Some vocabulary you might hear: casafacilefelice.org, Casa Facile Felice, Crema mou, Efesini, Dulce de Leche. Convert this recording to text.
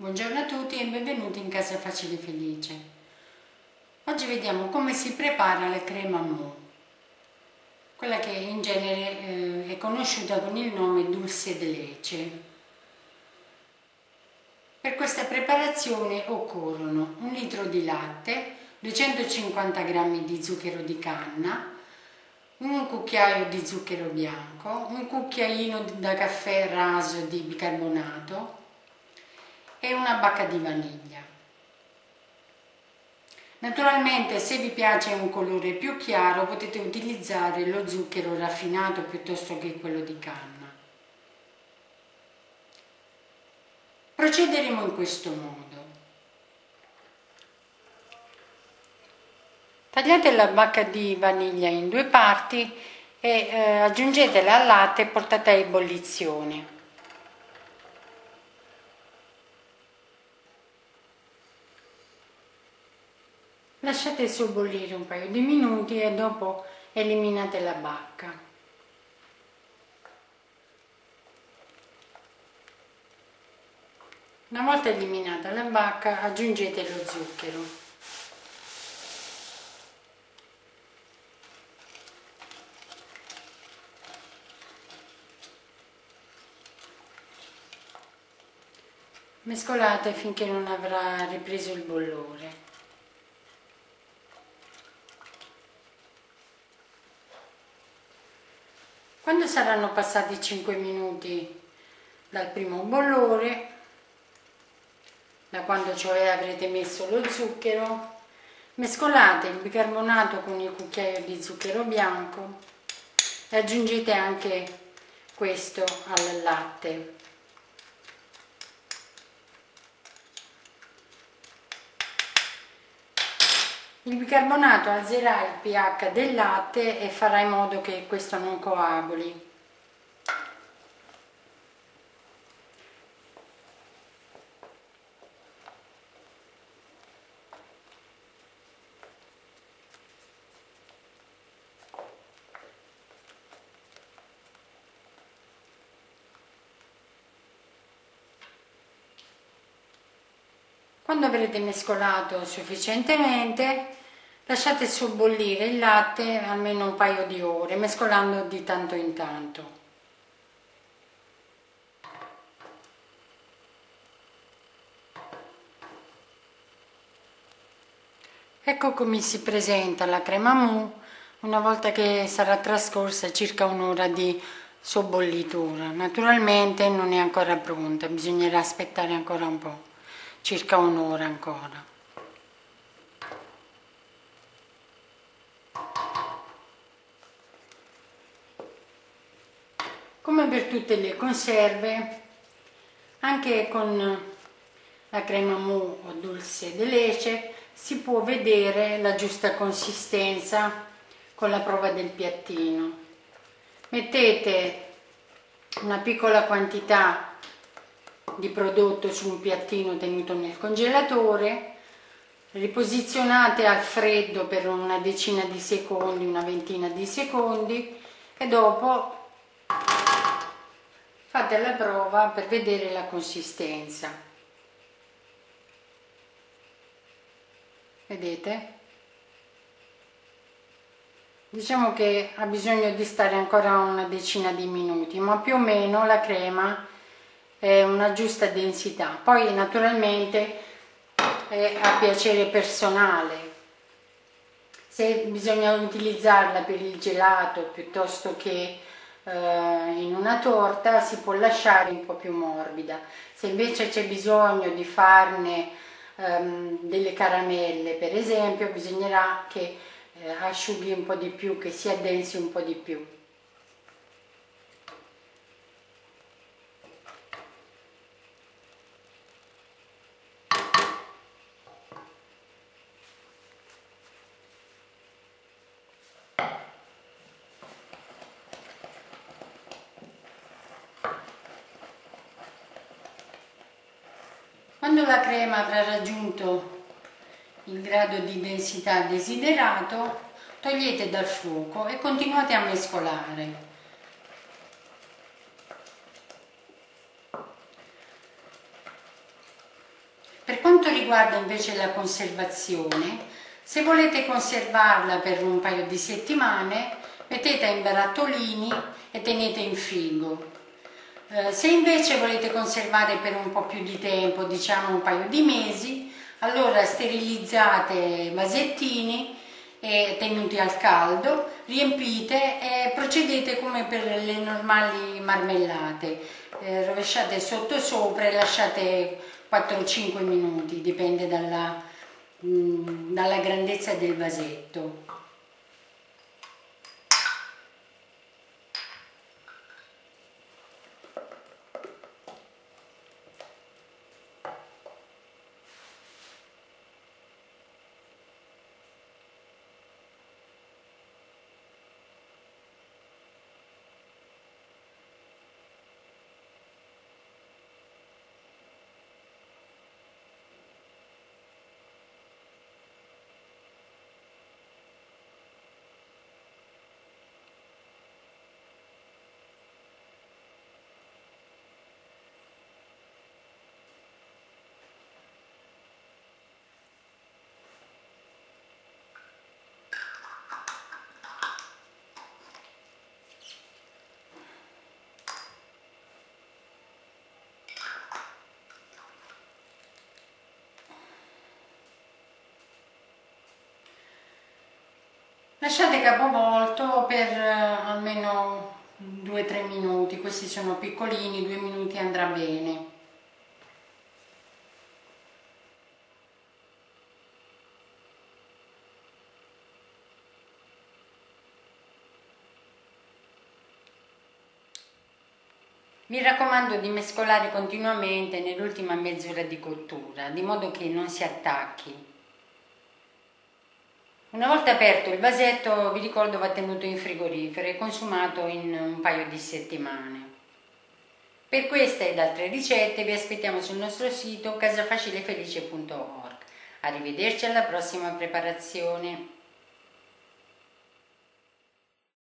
Buongiorno a tutti e benvenuti in Casa Facile Felice. Oggi vediamo come si prepara la crema mou, quella che in genere è conosciuta con il nome Dulce de Leche. Per questa preparazione occorrono 1 litro di latte, 250 g di zucchero di canna, 1 cucchiaio di zucchero bianco, 1 cucchiaino da caffè raso di bicarbonato e una bacca di vaniglia. Naturalmente, se vi piace un colore più chiaro, potete utilizzare lo zucchero raffinato piuttosto che quello di canna. Procederemo in questo modo. Tagliate la bacca di vaniglia in 2 parti e aggiungetela al latte e portate a ebollizione. Lasciate sobbollire un paio di minuti e dopo eliminate la bacca. Una volta eliminata la bacca, aggiungete lo zucchero. Mescolate finché non avrà ripreso il bollore. Quando saranno passati 5 minuti dal primo bollore, da quando cioè avrete messo lo zucchero, mescolate il bicarbonato con il cucchiaio di zucchero bianco e aggiungete anche questo al latte. Il bicarbonato alzerà il pH del latte e farà in modo che questo non coaguli. Quando avrete mescolato sufficientemente, lasciate sobbollire il latte almeno un paio di ore, mescolando di tanto in tanto. Ecco come si presenta la crema mou una volta che sarà trascorsa circa un'ora di sobbollitura. Naturalmente non è ancora pronta, bisognerà aspettare ancora un po', circa un'ora ancora. Come per tutte le conserve, anche con la crema mou o Dulce de Leche si può vedere la giusta consistenza con la prova del piattino. Mettete una piccola quantità di prodotto su un piattino tenuto nel congelatore, riposizionate al freddo per una decina di secondi, una ventina di secondi, e dopo fate la prova per vedere la consistenza. Vedete? Diciamo che ha bisogno di stare ancora una decina di minuti, ma più o meno la crema è una giusta densità. Poi naturalmente è a piacere personale. Se bisogna utilizzarla per il gelato piuttosto che in una torta, si può lasciare un po' più morbida. Se invece c'è bisogno di farne delle caramelle, per esempio, bisognerà che asciughi un po' di più, che si addensi un po' di più. Quando la crema avrà raggiunto il grado di densità desiderato, togliete dal fuoco e continuate a mescolare. Per quanto riguarda invece la conservazione, se volete conservarla per un paio di settimane, mettete in barattolini e tenete in frigo. Se invece volete conservare per un po' più di tempo, diciamo un paio di mesi, allora sterilizzate vasettini e tenuti al caldo, riempite e procedete come per le normali marmellate. Rovesciate sotto sopra e lasciate 4-5 minuti, dipende dalla grandezza del vasetto. Lasciate capovolto per almeno 2-3 minuti, questi sono piccolini, 2 minuti andrà bene. Mi raccomando di mescolare continuamente nell'ultima mezz'ora di cottura, di modo che non si attacchi. Una volta aperto il vasetto, vi ricordo, va tenuto in frigorifero e consumato in un paio di settimane. Per questa ed altre ricette vi aspettiamo sul nostro sito casafacilefelice.org. Arrivederci alla prossima preparazione.